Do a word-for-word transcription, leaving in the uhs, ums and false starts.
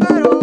barulho.